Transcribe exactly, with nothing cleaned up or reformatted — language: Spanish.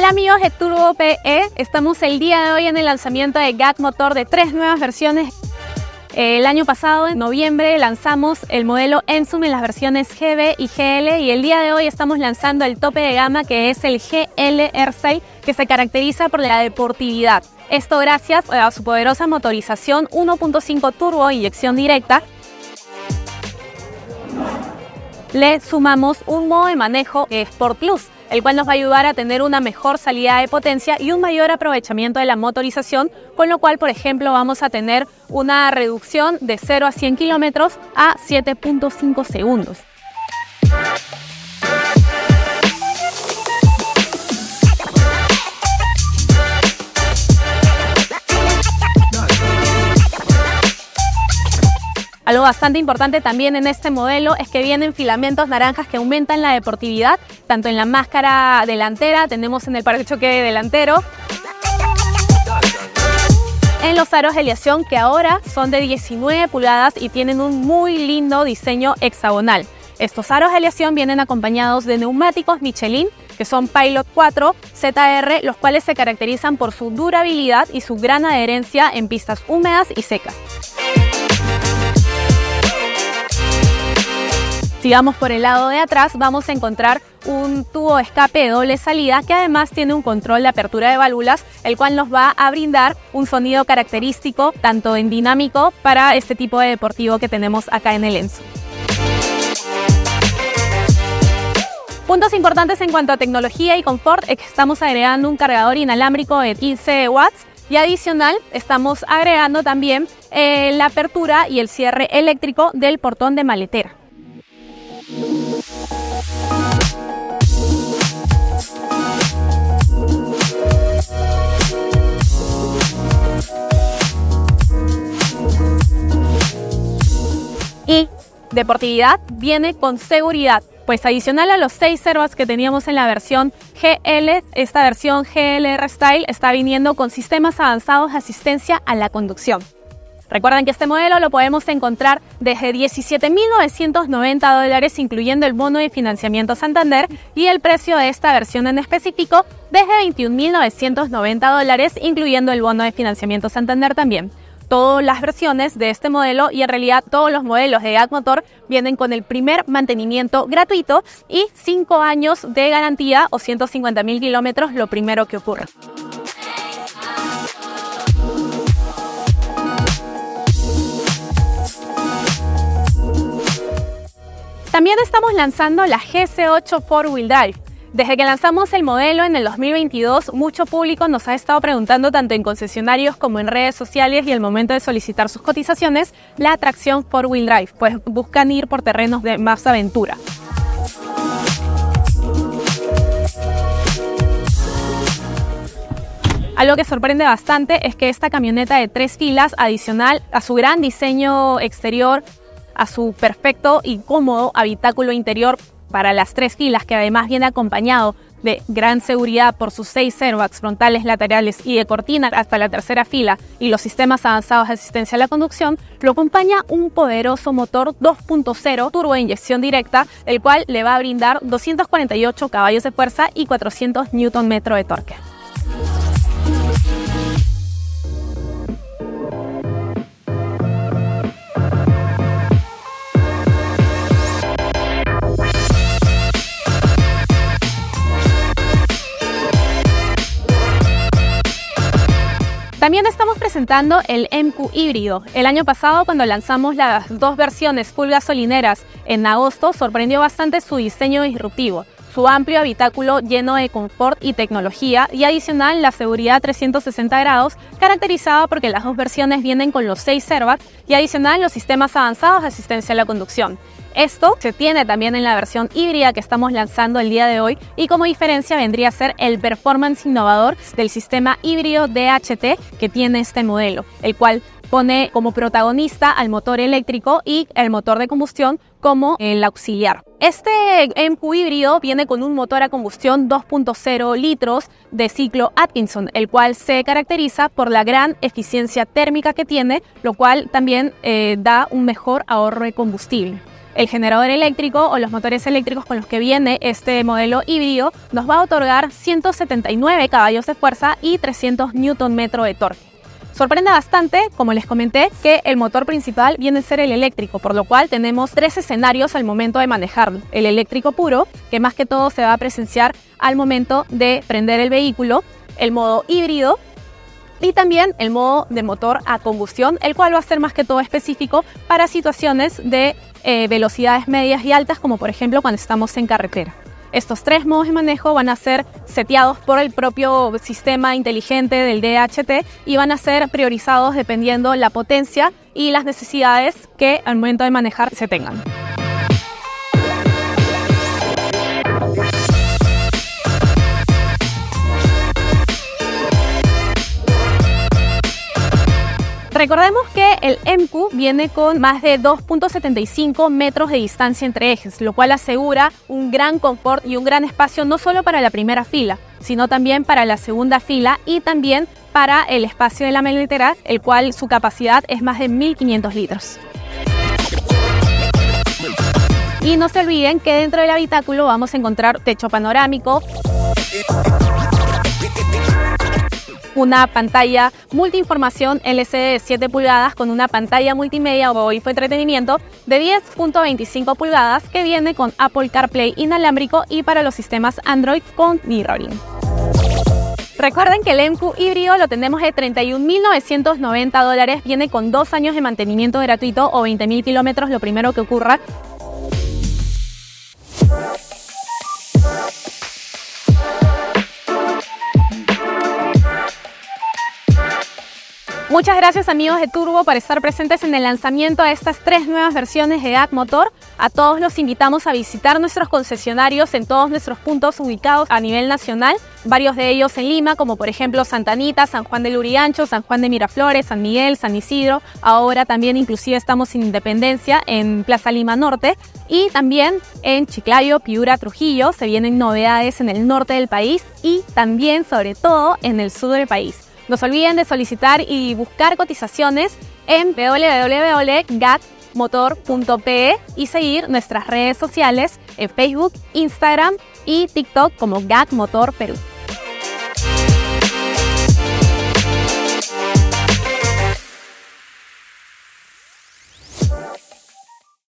Hola amigos de Turbo P E, estamos el día de hoy en el lanzamiento de G A C Motor de tres nuevas versiones. El año pasado, en noviembre, lanzamos el modelo EMZOOM en las versiones G B y G L y el día de hoy estamos lanzando el tope de gama que es el G L R seis, que se caracteriza por la deportividad. Esto gracias a su poderosa motorización uno punto cinco turbo, inyección directa. Le sumamos un modo de manejo Sport Plus, el cual nos va a ayudar a tener una mejor salida de potencia y un mayor aprovechamiento de la motorización, con lo cual, por ejemplo, vamos a tener una reducción de cero a cien kilómetros a siete punto cinco segundos. Algo bastante importante también en este modelo es que vienen filamentos naranjas que aumentan la deportividad, tanto en la máscara delantera, tenemos en el parachoque delantero, en los aros de aleación que ahora son de diecinueve pulgadas y tienen un muy lindo diseño hexagonal. Estos aros de aleación vienen acompañados de neumáticos Michelin, que son Pilot cuatro Z R, los cuales se caracterizan por su durabilidad y su gran adherencia en pistas húmedas y secas. Si vamos por el lado de atrás, vamos a encontrar un tubo de escape de doble salida que además tiene un control de apertura de válvulas, el cual nos va a brindar un sonido característico, tanto en dinámico, para este tipo de deportivo que tenemos acá en el EMZOOM. Puntos importantes en cuanto a tecnología y confort es que estamos agregando un cargador inalámbrico de quince watts y adicional estamos agregando también eh, la apertura y el cierre eléctrico del portón de maletera. Y deportividad viene con seguridad, pues adicional a los seis airbags que teníamos en la versión G L, esta versión G L R Style está viniendo con sistemas avanzados de asistencia a la conducción. Recuerden que este modelo lo podemos encontrar desde diecisiete mil novecientos noventa dólares, incluyendo el bono de financiamiento Santander, y el precio de esta versión en específico desde veintiún mil novecientos noventa dólares, incluyendo el bono de financiamiento Santander también. Todas las versiones de este modelo y en realidad todos los modelos de G A C Motor vienen con el primer mantenimiento gratuito y cinco años de garantía o ciento cincuenta mil kilómetros, lo primero que ocurra. También estamos lanzando la G S ocho four wheel drive. Desde que lanzamos el modelo en el dos mil veintidós, mucho público nos ha estado preguntando tanto en concesionarios como en redes sociales y al momento de solicitar sus cotizaciones, la tracción four wheel drive, pues buscan ir por terrenos de más aventura. Algo que sorprende bastante es que esta camioneta de tres filas, adicional a su gran diseño exterior, a su perfecto y cómodo habitáculo interior para las tres filas, que además viene acompañado de gran seguridad por sus seis airbags frontales, laterales y de cortina hasta la tercera fila y los sistemas avanzados de asistencia a la conducción, lo acompaña un poderoso motor dos punto cero turbo de inyección directa, el cual le va a brindar doscientos cuarenta y ocho caballos de fuerza y cuatrocientos newton metros de torque. También estamos presentando el EMKOO híbrido. El año pasado, cuando lanzamos las dos versiones full gasolineras en agosto, sorprendió bastante su diseño disruptivo, su amplio habitáculo lleno de confort y tecnología y adicional la seguridad trescientos sesenta grados, caracterizada porque las dos versiones vienen con los seis airbags y adicional los sistemas avanzados de asistencia a la conducción. Esto se tiene también en la versión híbrida que estamos lanzando el día de hoy y como diferencia vendría a ser el performance innovador del sistema híbrido D H T que tiene este modelo, el cual pone como protagonista al motor eléctrico y el motor de combustión como el auxiliar. Este EMKOO híbrido viene con un motor a combustión dos punto cero litros de ciclo Atkinson, el cual se caracteriza por la gran eficiencia térmica que tiene, lo cual también eh, da un mejor ahorro de combustible. el generador eléctrico o los motores eléctricos con los que viene este modelo híbrido, nos va a otorgar ciento setenta y nueve caballos de fuerza y trescientos newton metro de torque. Sorprende bastante, como les comenté, que el motor principal viene a ser el eléctrico, por lo cual tenemos tres escenarios al momento de manejarlo. El eléctrico puro, que más que todo se va a presenciar al momento de prender el vehículo, el modo híbrido y también el modo de motor a combustión, el cual va a ser más que todo específico para situaciones de eh, velocidades medias y altas, como por ejemplo cuando estamos en carretera. Estos tres modos de manejo van a ser seteados por el propio sistema inteligente del D H T y van a ser priorizados dependiendo la potencia y las necesidades que al momento de manejar se tengan. Recordemos que el EMKOO viene con más de dos punto setenta y cinco metros de distancia entre ejes, lo cual asegura un gran confort y un gran espacio no solo para la primera fila, sino también para la segunda fila y también para el espacio de la maletera, el cual su capacidad es más de mil quinientos litros. Y no se olviden que dentro del habitáculo vamos a encontrar techo panorámico, una pantalla multiinformación L C D de siete pulgadas con una pantalla multimedia o infoentretenimiento de diez punto veinticinco pulgadas que viene con Apple CarPlay inalámbrico y para los sistemas Android con mirroring. Recuerden que el EMKOO híbrido lo tenemos de treinta y un mil novecientos noventa dólares, viene con dos años de mantenimiento gratuito o veinte mil kilómetros lo primero que ocurra. Muchas gracias amigos de Turbo por estar presentes en el lanzamiento de estas tres nuevas versiones de G A C Motor. A todos los invitamos a visitar nuestros concesionarios en todos nuestros puntos ubicados a nivel nacional, varios de ellos en Lima, como por ejemplo Santa Anita, San Juan del Lurigancho, San Juan de Miraflores, San Miguel, San Isidro. Ahora también inclusive estamos en Independencia, en Plaza Lima Norte y también en Chiclayo, Piura, Trujillo. Se vienen novedades en el norte del país y también sobre todo en el sur del país. No se olviden de solicitar y buscar cotizaciones en w w w punto gac motor punto p e y seguir nuestras redes sociales en Facebook, Instagram y TikTok como GacMotor Perú.